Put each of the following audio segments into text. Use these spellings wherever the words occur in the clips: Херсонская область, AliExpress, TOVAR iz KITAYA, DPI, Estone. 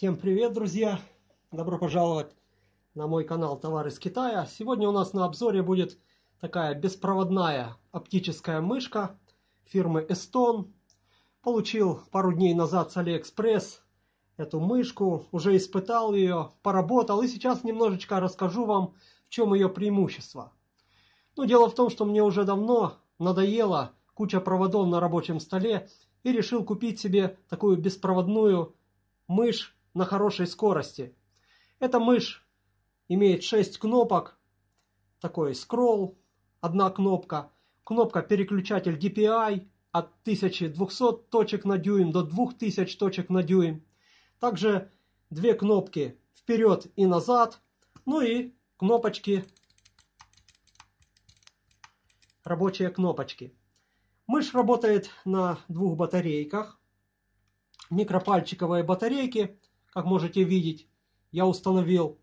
Всем привет, друзья! Добро пожаловать на мой канал «Товары из Китая». Сегодня у нас на обзоре будет такая беспроводная оптическая мышка фирмы Estone. Получил пару дней назад с AliExpress эту мышку, уже испытал ее, поработал. И сейчас немножечко расскажу вам, в чем ее преимущество. Но дело в том, что мне уже давно надоела куча проводов на рабочем столе, и решил купить себе такую беспроводную мышь на хорошей скорости. Эта мышь имеет 6 кнопок, такой скролл, одна кнопка, кнопка-переключатель DPI от 1200 точек на дюйм до 2000 точек на дюйм, также две кнопки вперед и назад, ну и кнопочки, рабочие кнопочки. Мышь работает на двух батарейках. Микропальчиковые батарейки, как можете видеть, я установил.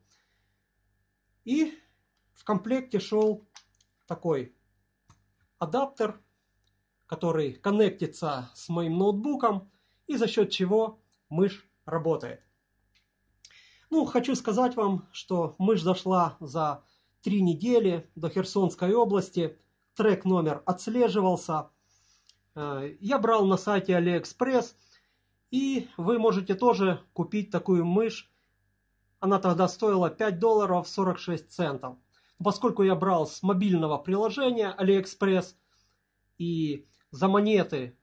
И в комплекте шел такой адаптер, который коннектится с моим ноутбуком, и за счет чего мышь работает. Ну, хочу сказать вам, что мышь дошла за 3 недели до Херсонской области. Трек номер отслеживался. Я брал на сайте AliExpress. И вы можете тоже купить такую мышь. Она тогда стоила $5.46. Поскольку я брал с мобильного приложения AliExpress и за монеты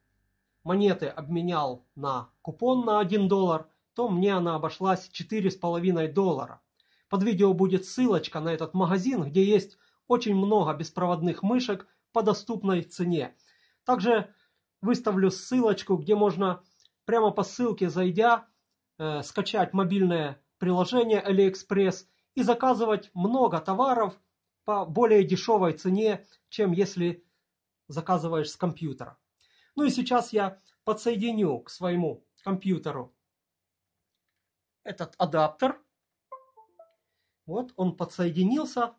обменял на купон на $1, то мне она обошлась $4,5. Под видео будет ссылочка на этот магазин, где есть очень много беспроводных мышек по доступной цене. Также выставлю ссылочку, где можно прямо по ссылке, зайдя, скачать мобильное приложение AliExpress и заказывать много товаров по более дешевой цене, чем если заказываешь с компьютера. Ну и сейчас я подсоединю к своему компьютеру этот адаптер. Вот он подсоединился.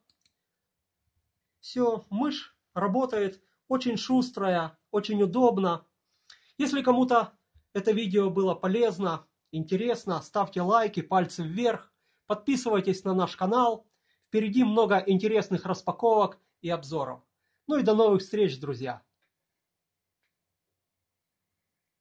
Все, мышь работает очень шустрая, очень удобно. Если кому-то это видео было полезно, интересно, ставьте лайки, пальцы вверх, подписывайтесь на наш канал. Впереди много интересных распаковок и обзоров. Ну и до новых встреч, друзья!